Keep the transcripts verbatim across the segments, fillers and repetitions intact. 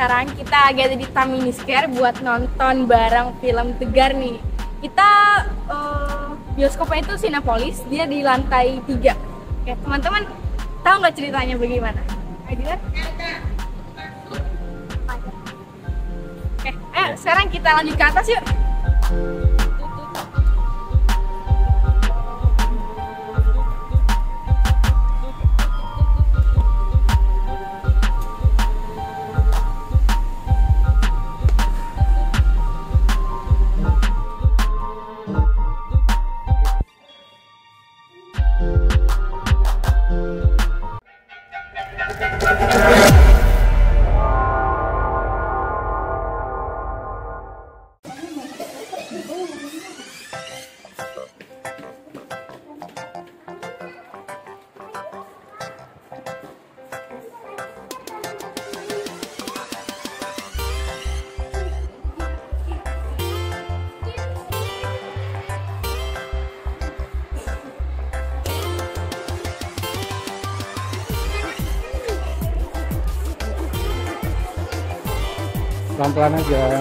sekarang kita agak di Tamini Square buat nonton bareng film tegar nih. Kita uh, bioskopnya itu Cinepolis, dia di lantai tiga. Oke, teman-teman tahu nggak ceritanya bagaimana? Ayo, Oke, ayo sekarang kita lanjut ke atas yuk. Pelan-pelan aja.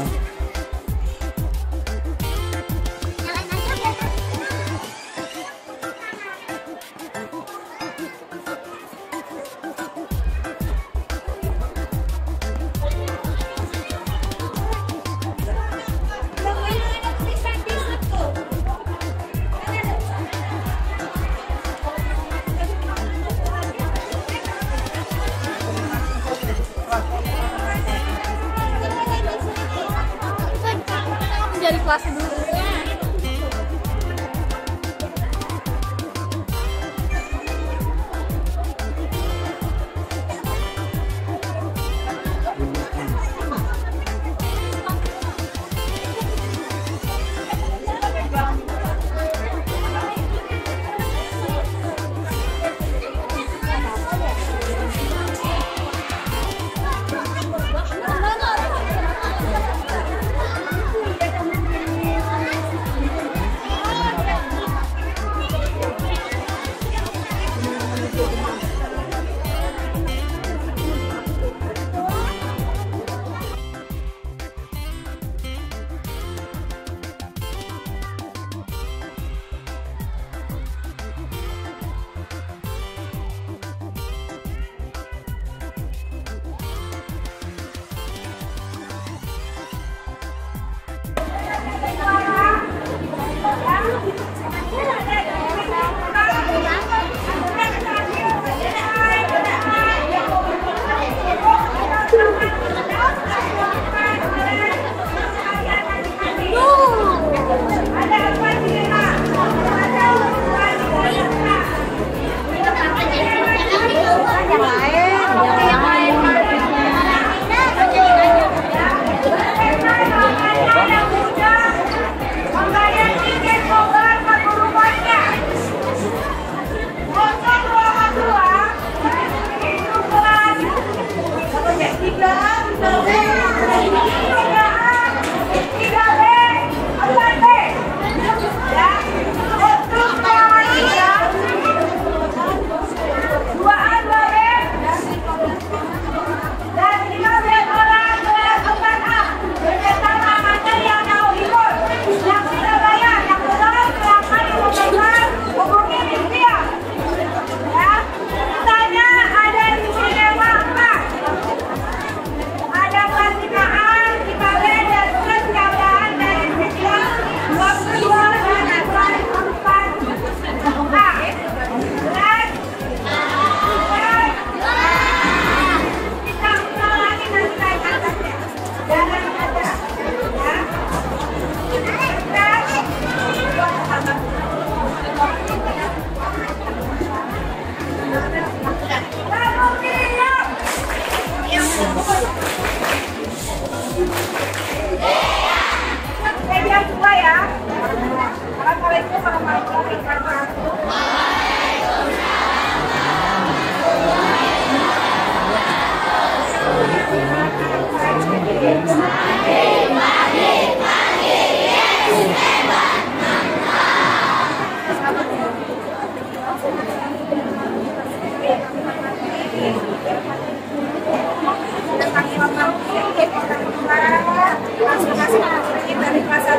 Kelasnya dulu.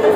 Hai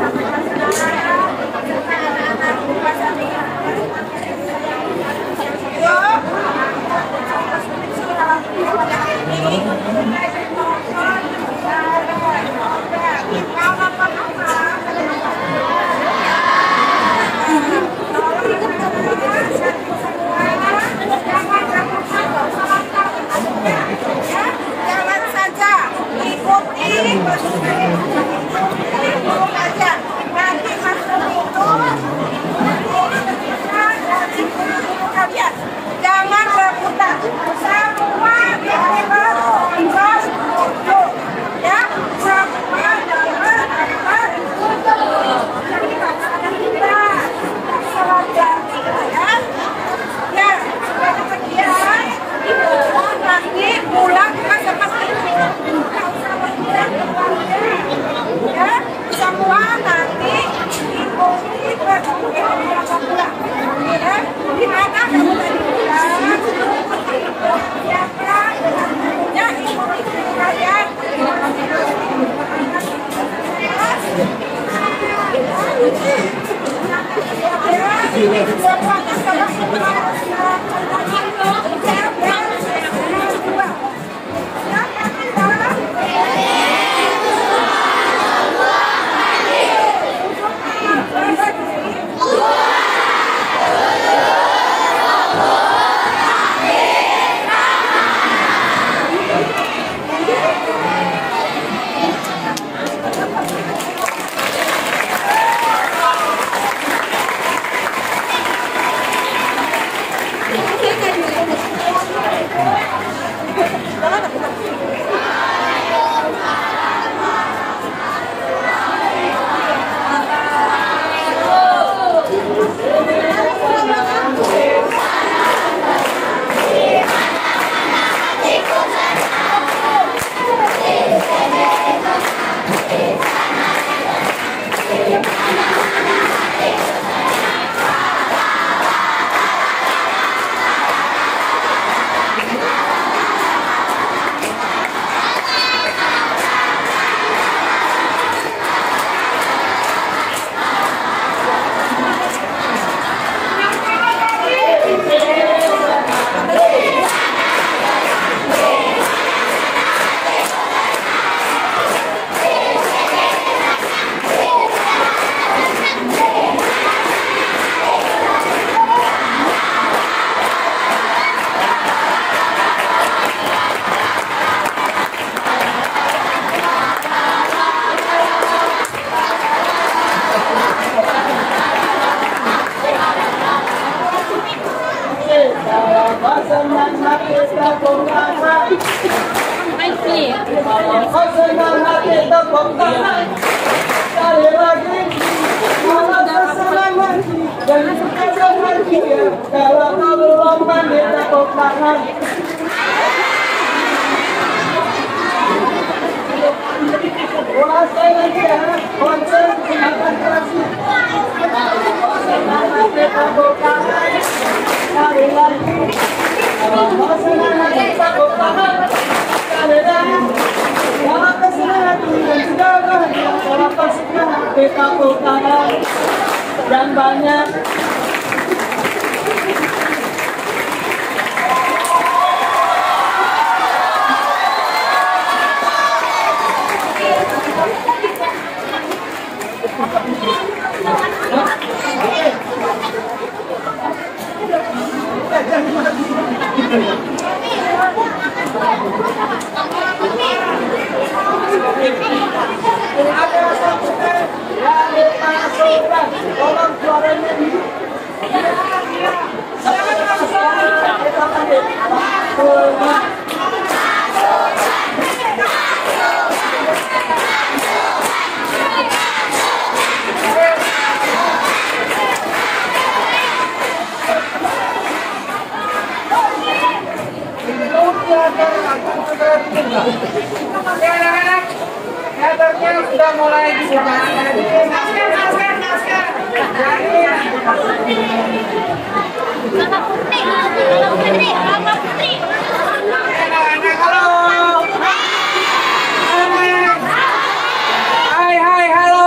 hai halo.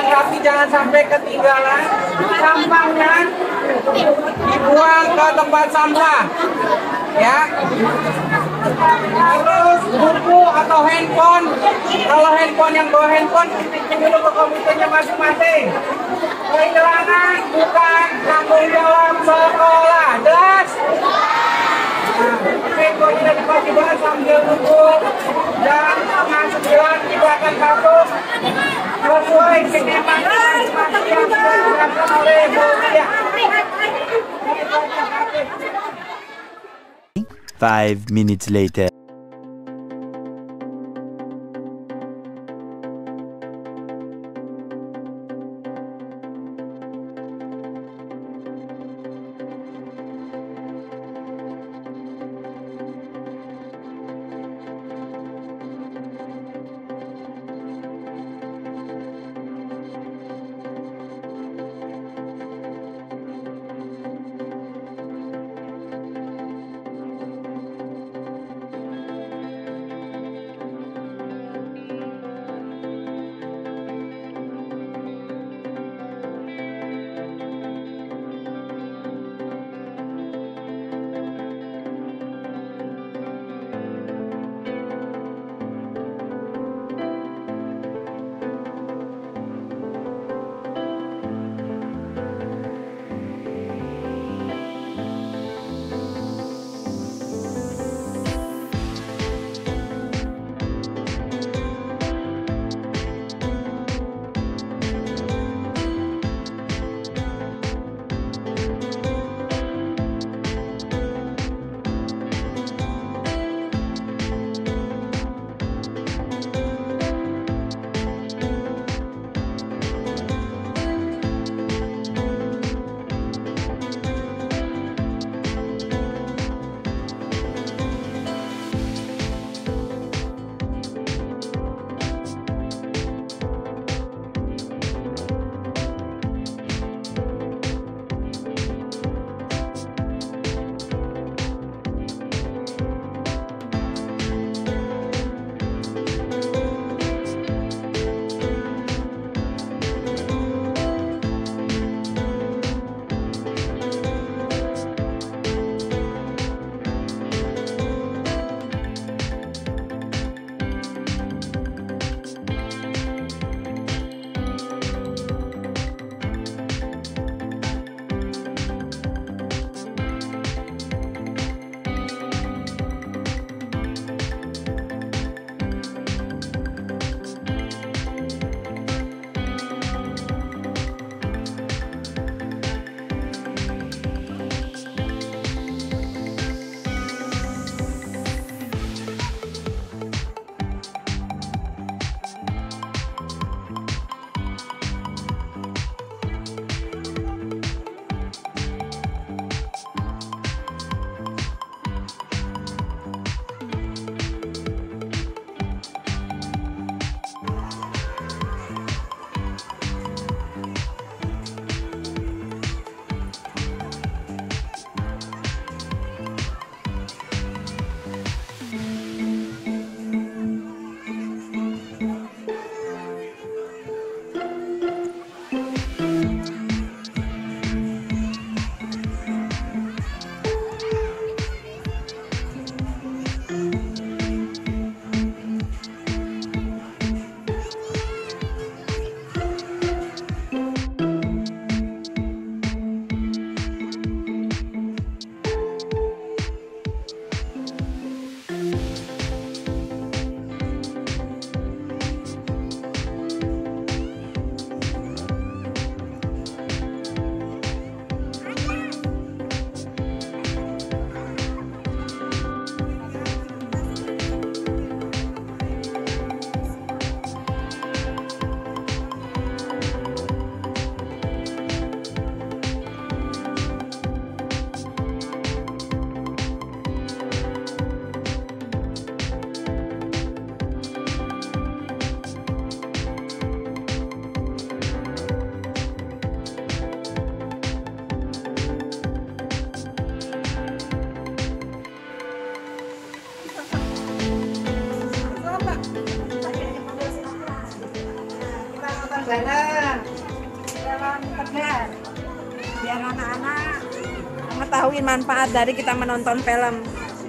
yang rapi, jangan sampai ketinggalan. Sampahnya dibuang ke tempat sampah, ya. Terus buku atau handphone, kalau handphone yang bawa handphone ketikin dulu ke komputernya masing-masing. Pelajaran bukan tanggung jawab sekolah, jelas? Handphone ini dipakai sambil nunggu dan setengah sembilan kita akan kapus sesuai Cinepolis yang dilakukan oleh Tafakia. Five minutes later. Benar. segar. Biar anak-anak mengetahui manfaat dari kita menonton film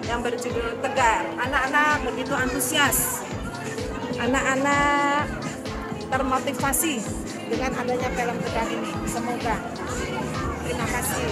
yang berjudul Tegar. Anak-anak begitu antusias. Anak-anak termotivasi dengan adanya film Tegar ini. Semoga. Terima kasih.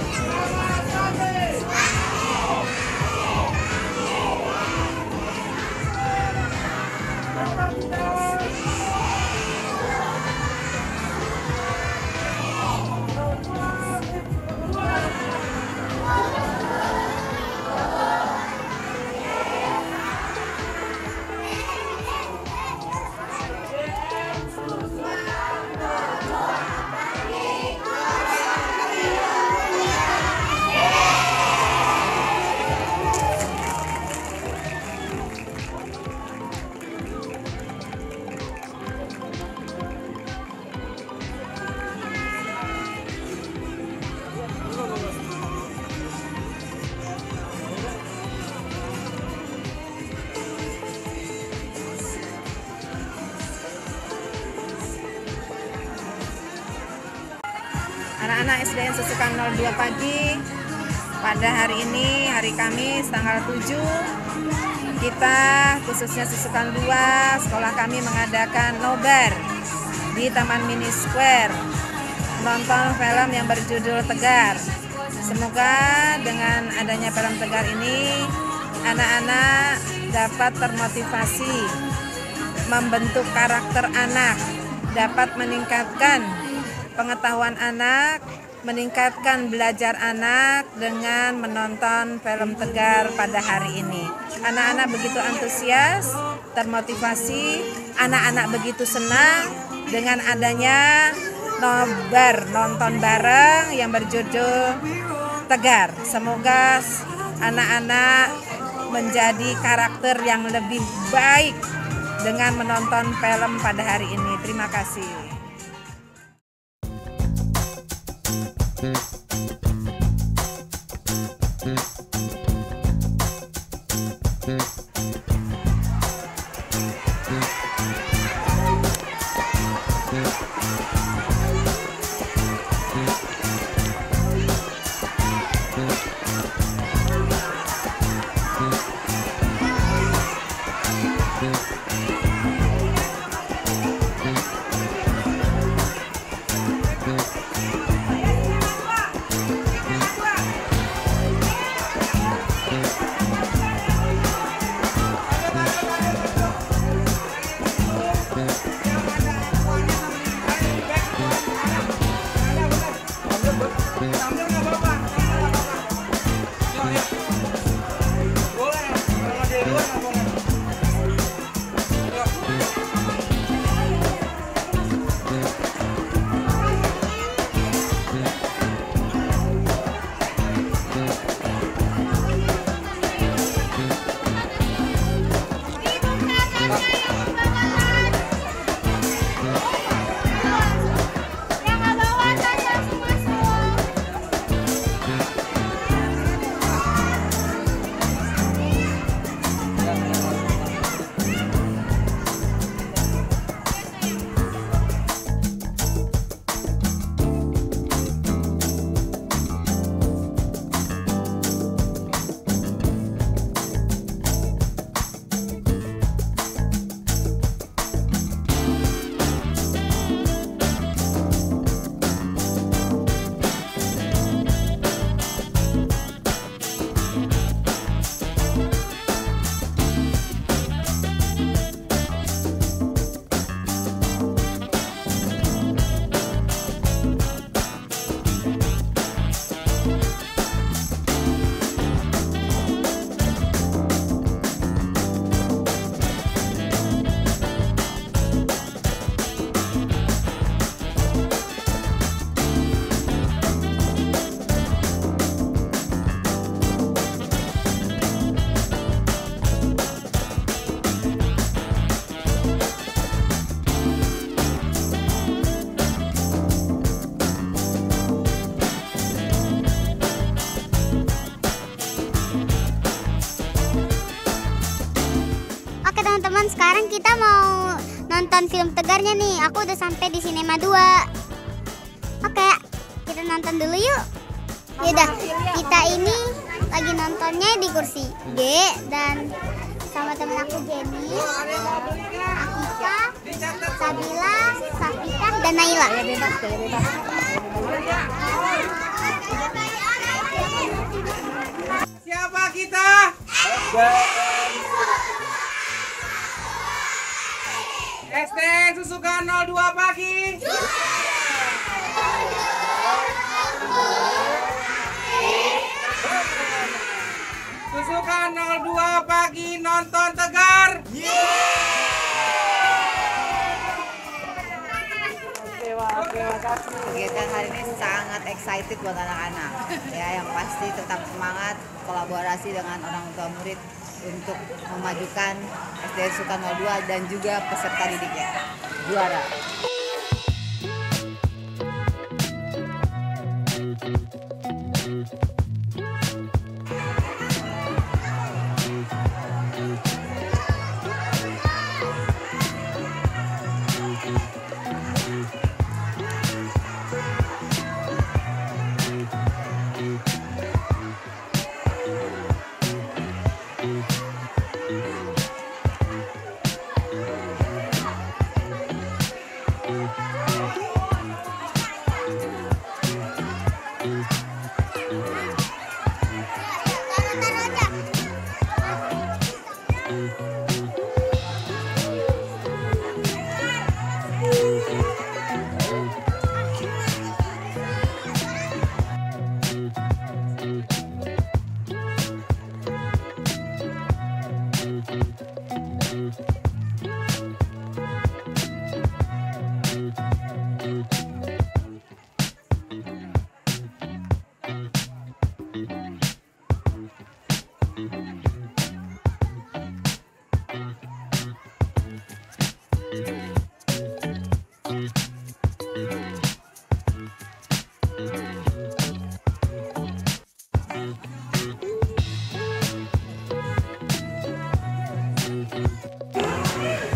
Anak-anak S D N Susuka nol dua pagi pada hari ini, hari Kamis tanggal tujuh, kita khususnya Susuka dua sekolah kami mengadakan nobar di Taman Mini Square menonton film yang berjudul Tegar. Semoga dengan adanya film Tegar ini anak-anak dapat termotivasi, membentuk karakter anak, dapat meningkatkan pengetahuan anak, meningkatkan belajar anak dengan menonton film Tegar pada hari ini. Anak-anak begitu antusias, termotivasi, anak-anak begitu senang dengan adanya nobar nonton bareng yang berjudul Tegar. Semoga anak-anak menjadi karakter yang lebih baik dengan menonton film pada hari ini. Terima kasih. Teman-teman, sekarang kita mau nonton film Tegarnya nih. Aku udah sampai di Cinema dua. Oke, kita nonton dulu yuk. Yaudah, kita ini lagi nontonnya di kursi D dan sama temen aku Jenny, Akika, Sabila, Safika, dan Naila. Siapa kita? S T N Susukan nol dua pagi. Susukan nol dua pagi nonton tegar. Terima kasih. Kegiatan hari ini sangat excited buat anak-anak. Ya, yang pasti tetap semangat kolaborasi dengan orang tua murid untuk memajukan S D N Sukan nol dua dan juga peserta didiknya. Juara.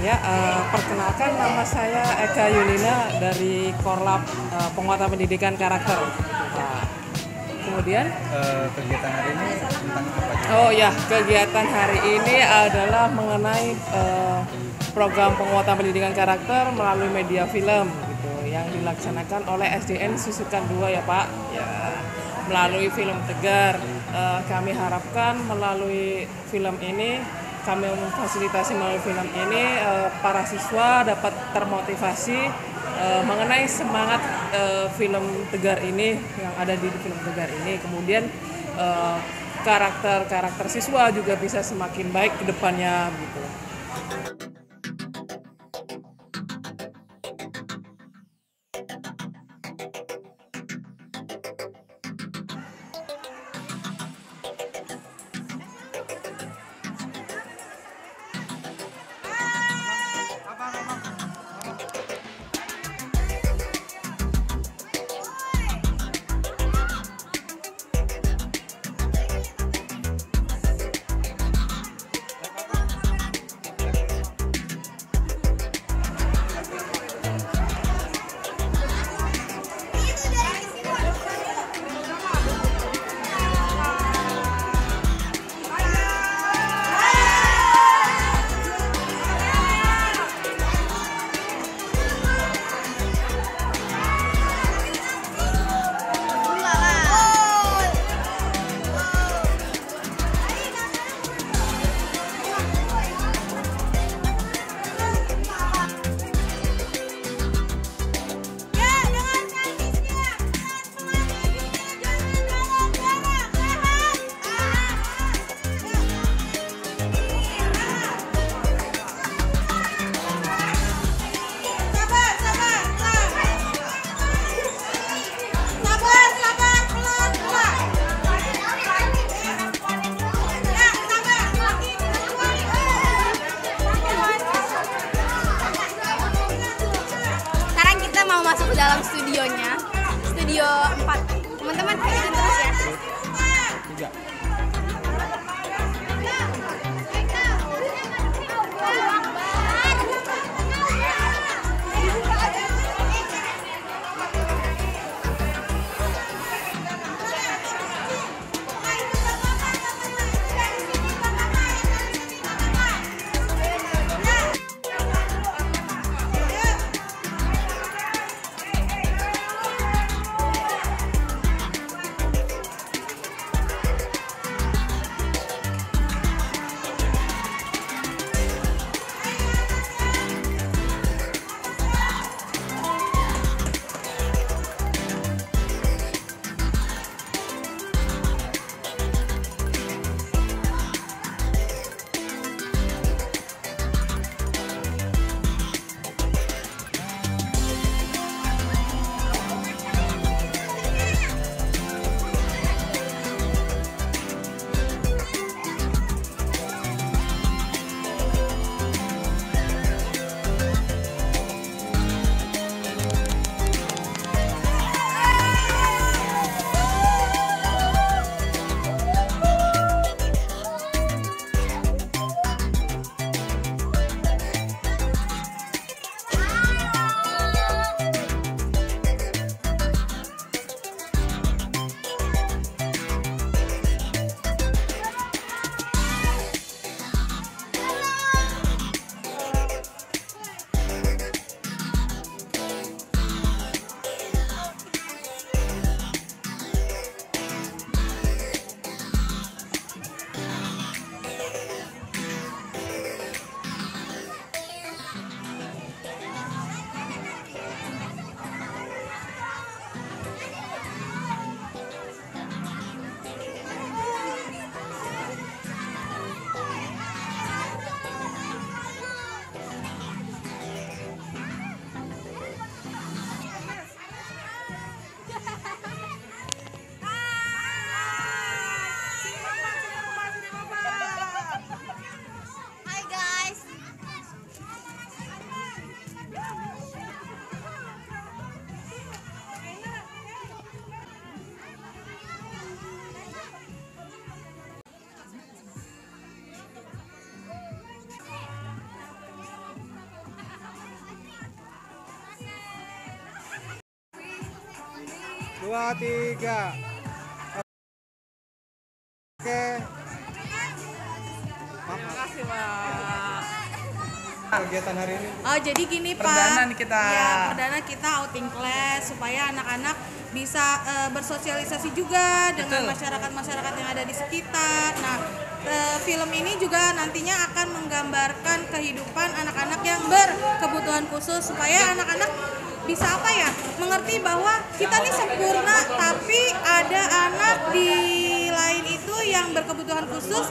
Ya, eh, perkenalkan nama saya Eka Yulina dari Korlab eh, Penguatan Pendidikan Karakter. Nah, kemudian eh, kegiatan hari ini tentang apa? Oh ya, kegiatan hari ini adalah mengenai eh, program penguatan pendidikan karakter melalui media film gitu, yang dilaksanakan oleh S D N Susukan dua ya Pak. Ya, melalui film Tegar. Eh, kami harapkan melalui film ini, kami memfasilitasi melalui film ini, para siswa dapat termotivasi mengenai semangat film Tegar ini yang ada di film Tegar ini. Kemudian karakter-karakter siswa juga bisa semakin baik ke depannya gitu. Studionya, studio empat. Teman-teman ikutin terus ya. Tiga. dua, tiga. Oke. Terima kasih, Pak. Kegiatan hari ini. Oh, jadi gini, Pak. Perdana nih kita. Ya, perdana kita outing class supaya anak-anak bisa uh, bersosialisasi juga dengan masyarakat-masyarakat yang ada di sekitar. Nah, uh, film ini juga nantinya akan menggambarkan kehidupan anak-anak yang berkebutuhan khusus supaya anak-anak bisa apa ya? Mengerti bahwa kita nih sempurna, tapi ada anak di lain itu yang berkebutuhan khusus,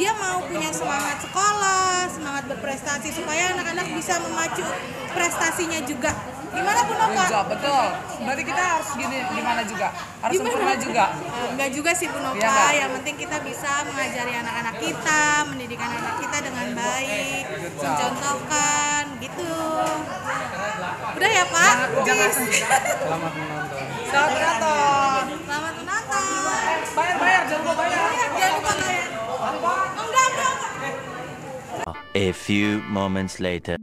dia mau punya semangat sekolah, semangat berprestasi supaya anak-anak bisa memacu prestasinya juga. Gimana pun Noka? Betul. Berarti kita harus gini, gimana juga? Harus gimana? Sempurna juga. Uh, enggak juga sih Bu Noka. Ya, yang penting kita bisa mengajari anak-anak kita, mendidik anak-anak kita dengan baik, mencontohkan gitu. Udah ya Pak? Jangan sendiri. Selamat menonton. Selamat menonton. Selamat menonton. Bayar bayar jangan lupa bayar. Jangan lupa bayar. A few moments later.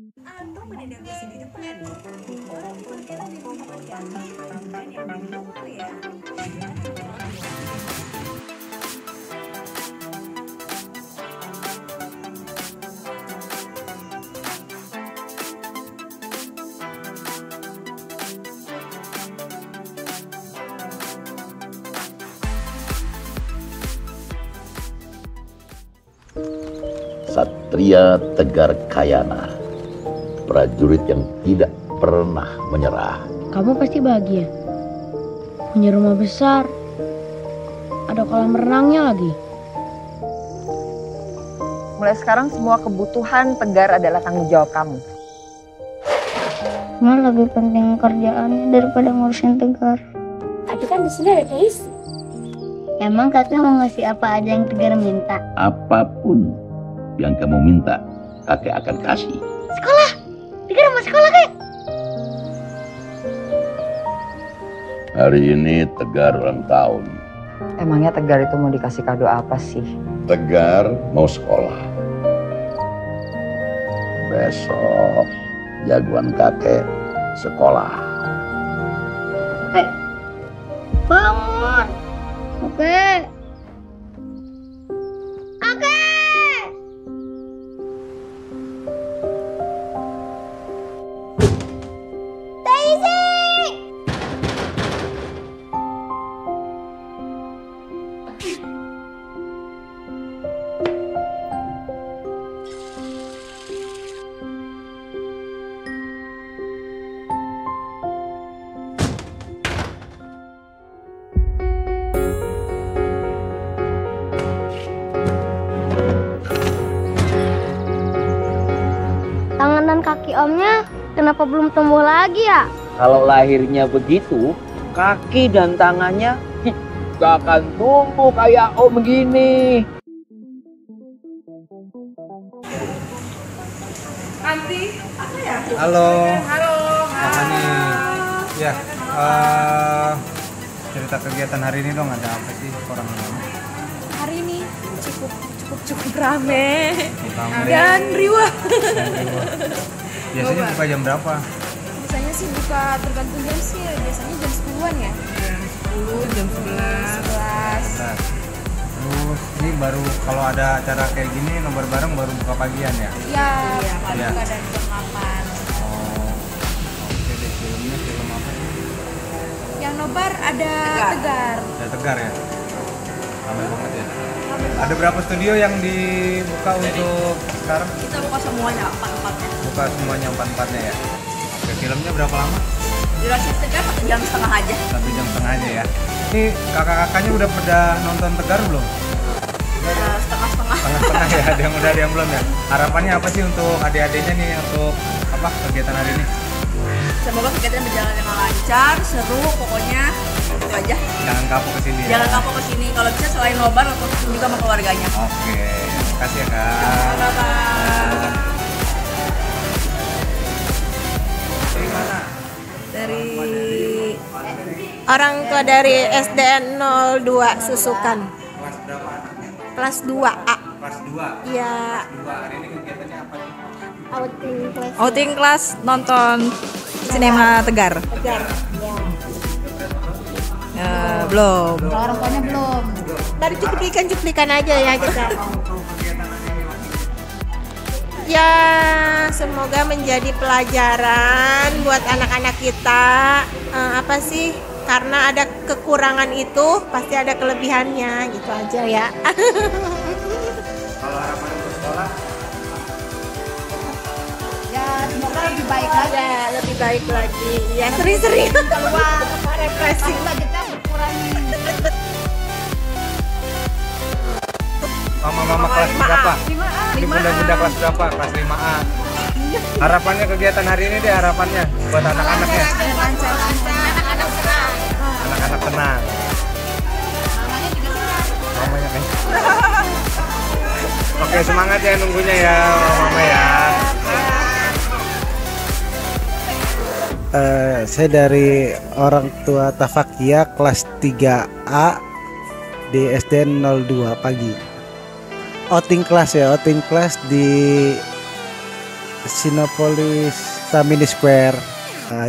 Satria Tegar Kayana, prajurit yang tidak pernah menyerah. Kamu pasti bahagia. Punya rumah besar, ada kolam renangnya lagi. Mulai sekarang semua kebutuhan Tegar adalah tanggung jawab kamu. Malah lebih penting kerjaannya daripada ngurusin Tegar. Tapi kan di sini ada keisi. Emang kakak mau ngasih apa aja yang Tegar minta? Apapun yang kamu minta, kakek akan kasih. Sekolah! Tegar mau sekolah, Kek! Hari ini Tegar ulang tahun. Emangnya Tegar itu mau dikasih kado apa sih? Tegar mau sekolah. Besok jagoan kakek sekolah. Hei, bangun! Oke. Kaki omnya kenapa belum tumbuh lagi ya? Kalau lahirnya begitu, kaki dan tangannya gak akan tumbuh kayak om gini. Anti, apa ya? Halo. Halo. Apa nih? Ya, uh, cerita kegiatan hari ini dong, ada apa sih orang ini? Hari ini cukup cukup cukup rame. Rame. Dan riwah. Biasanya buka jam berapa? Biasanya sih buka tergantung jam sih, biasanya jam sepuluhan ya. Jam sepuluh, jam sebelas. Terus ini baru kalau ada acara kayak gini nobar bareng baru buka pagian ya? Iya, ya, baru ya. Buka dari jam delapan. Oh, oke deh, filmnya film apa? Yang nobar ada Tegar. Tegar. Ada Tegar ya? Ramai banget ya? Ada berapa studio yang dibuka untuk sekarang? Kita buka semuanya, empat-empatnya. Buka semuanya empat-empatnya ya? Oke, filmnya berapa lama? Durasi Tegar satu jam setengah aja. Satu jam setengah aja ya? Ini kakak-kakaknya udah pada nonton Tegar belum? Udah setengah-setengah. Setengah-setengah ya, ada yang udah, ada yang belum ya? Harapannya apa sih untuk adik-adiknya nih, untuk apa kegiatan hari ini? Semoga kegiatan berjalan dengan lancar, seru, pokoknya itu aja. Jangan kapok kesini. Jangan ya? kapok kesini. Kalau bisa selain nobar, nonton juga sama keluarganya. Oke, terima kasih ya Kak. Bye bye. Dari mana? Dari orang tua dari S D N nol dua Susukan. Kelas berapa anaknya? Kelas dua A. Kelas dua. Iya. Kelas dua. Hari ini kegiatannya apa nih? Outing class. Outing class nonton Cinema Tegar. Tegar. Ya. Ya, belum. Kalau orang tuanya belum. Dari cuplikan-cuplikan aja ya kita. Ya, semoga menjadi pelajaran buat anak-anak kita. Eh, apa sih? Karena ada kekurangan itu pasti ada kelebihannya, gitu aja ya. Kalau harapan untuk sekolah? Ya, semoga lebih baik lagi. Ya, lebih baik lagi. Ya, sering-sering keluar, refreshing lah kita berkurangi. Mama-mama kelas berapa? Ini bunda-bunda kelas berapa? Kelas lima A. Harapannya kegiatan hari ini deh, harapannya buat anak-anaknya. Anak-anak senang. Anak-anak tenang. Mamanya juga senang. Mamanya kan. Oke, semangat ya nunggunya ya, mama ya. Uh, saya dari orang tua Tafakia kelas tiga A di S D N nol dua pagi. Outing kelas ya, outing kelas di Cinepolis Tamini Square. Uh,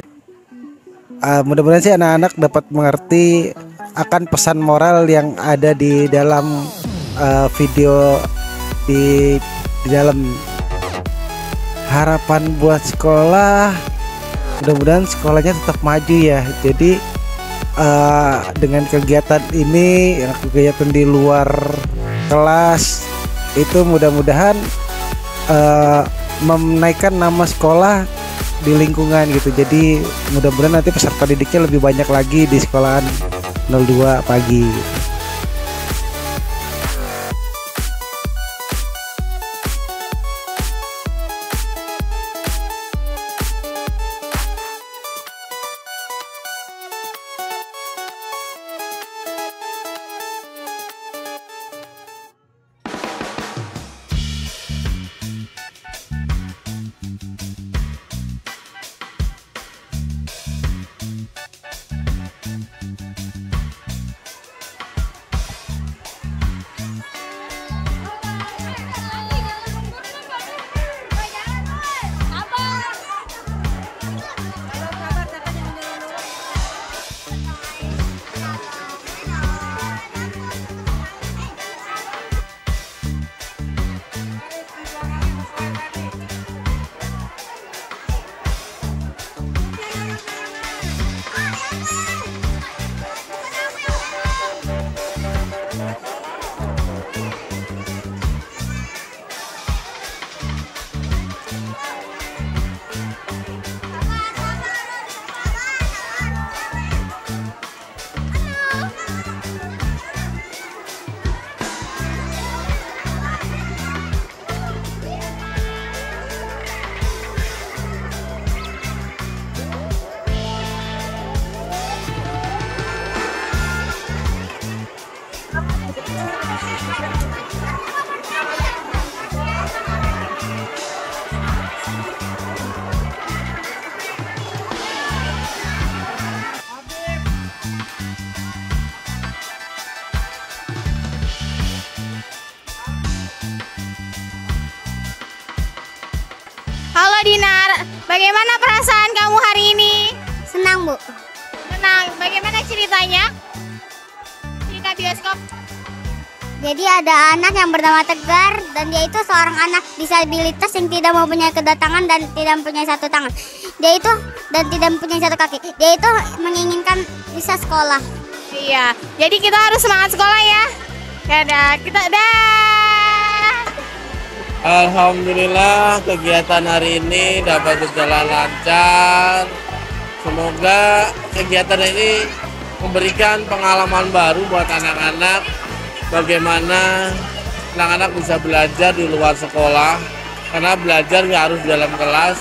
uh, mudah-mudahan sih anak-anak dapat mengerti akan pesan moral yang ada di dalam uh, video di, di dalam. Harapan buat sekolah, mudah-mudahan sekolahnya tetap maju ya. Jadi uh, dengan kegiatan ini, kegiatan di luar kelas itu mudah-mudahan uh, menaikkan nama sekolah di lingkungan gitu. Jadi mudah-mudahan nanti peserta didiknya lebih banyak lagi di sekolahan nol dua pagi. Dinar, bagaimana perasaan kamu hari ini? Senang, Bu. Senang. Bagaimana ceritanya? Cerita bioskop. Jadi ada anak yang bernama Tegar dan dia itu seorang anak disabilitas yang tidak mempunyai kedua tangan dan tidak mempunyai satu tangan. Dia itu dan tidak mempunyai satu kaki. Dia itu menginginkan bisa sekolah. Iya. Jadi kita harus semangat sekolah ya. Dadah. Kita dah. Alhamdulillah kegiatan hari ini dapat berjalan lancar. Semoga kegiatan ini memberikan pengalaman baru buat anak-anak, bagaimana anak-anak bisa belajar di luar sekolah. Karena belajar nggak harus dalam kelas,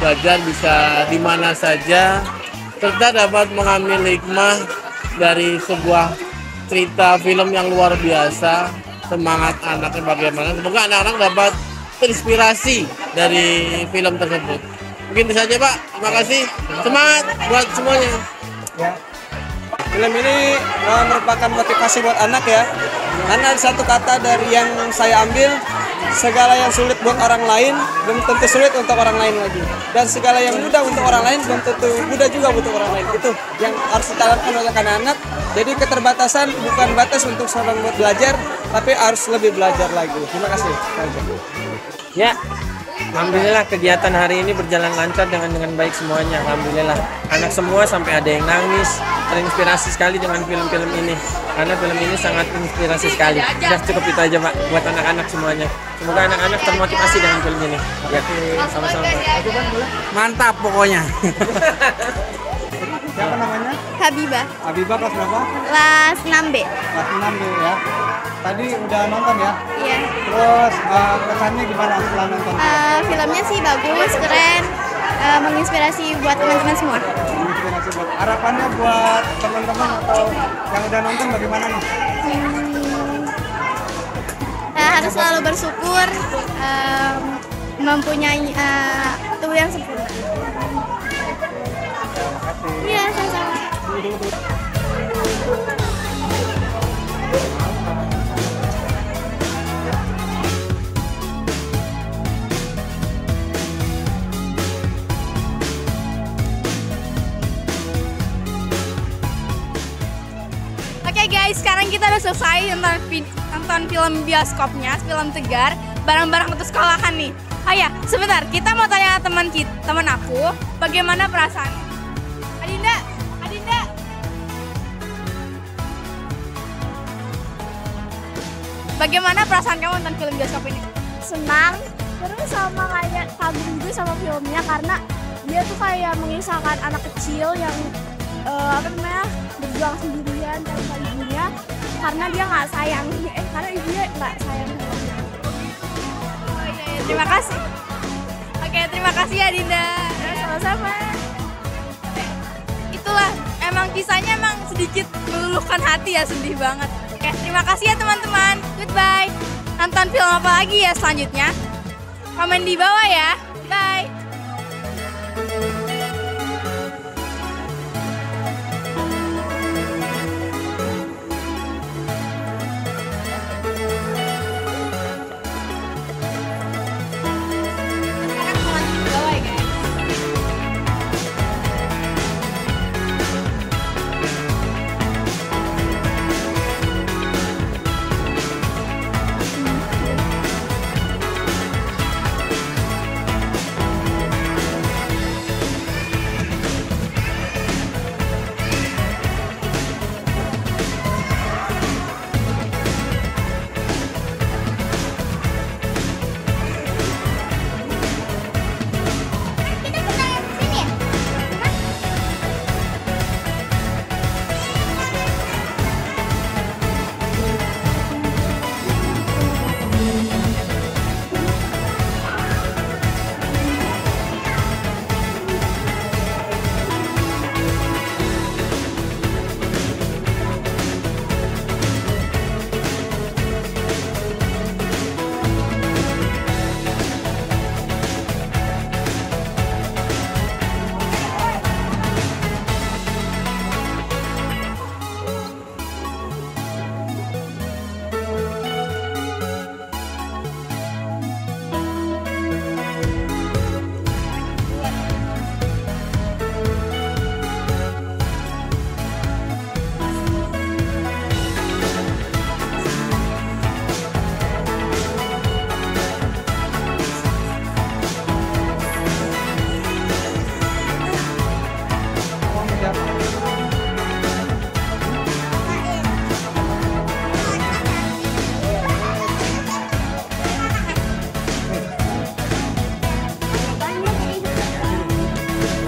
belajar bisa di mana saja. Serta dapat mengambil hikmah dari sebuah cerita film yang luar biasa. Semangat anaknya bagaimana, semoga anak-anak dapat terinspirasi dari film tersebut. Mungkin itu saja, Pak. Terima kasih. Semangat buat semuanya. Film ini merupakan motivasi buat anak ya, karena ada satu kata dari yang saya ambil, Segala yang sulit buat orang lain belum tentu sulit untuk orang lain lagi. Dan segala yang mudah untuk orang lain belum tentu mudah juga untuk orang lain. Itu yang harus ditanamkan oleh anak-anak. Jadi keterbatasan bukan batas untuk seorang buat belajar, tapi harus lebih belajar lagi. Terima kasih. Ya, alhamdulillah kegiatan hari ini berjalan lancar dengan dengan baik semuanya. Alhamdulillah. Anak semua sampai ada yang nangis, terinspirasi sekali dengan film-film ini. Karena film ini sangat inspirasi sekali. Sudah cukup itu aja, Pak, buat anak-anak semuanya. Semoga anak-anak termotivasi dengan film ini. Ya, sama-sama. Mantap pokoknya. Siapa namanya? Habibah. Habibah kelas berapa? Kelas enam B. Kelas enam B ya. Tadi udah nonton ya? Iya. Terus uh, kesannya gimana setelah nonton? Uh, filmnya sih bagus, keren, uh, menginspirasi buat teman-teman semua. Menginspirasi buat. Harapannya buat teman-teman atau yang udah nonton bagaimana nih? Hmm. Uh, harus selalu bersyukur, uh, mempunyai uh, tubuh yang sempurna. Iya, sama-sama. Guys, sekarang kita udah selesai nonton, nonton film bioskopnya, film tegar, barang-barang untuk sekolahan nih. Oh ya, sebentar, kita mau tanya teman kita, teman aku, bagaimana perasaannya? Adinda, Adinda. Bagaimana perasaan kamu nonton film bioskop ini? Senang, terus sama kayak kagum juga sama filmnya karena dia tuh kayak mengisahkan anak kecil yang uh, apa namanya? berjuang sendirian tanpa ibunya karena dia nggak sayang eh karena ibunya nggak sayang. Oh, iya, iya. Terima kasih. Oke, terima kasih ya Dinda. Sama-sama. Itulah emang kisahnya emang sedikit meluluhkan hati ya, sedih banget. Oke, terima kasih ya teman-teman. Goodbye. Nonton film apa lagi ya selanjutnya? Komen di bawah ya. Bye.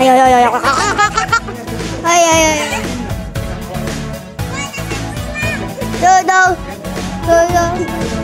Ayo, ayo, ayo, ayo, ayo, ayo,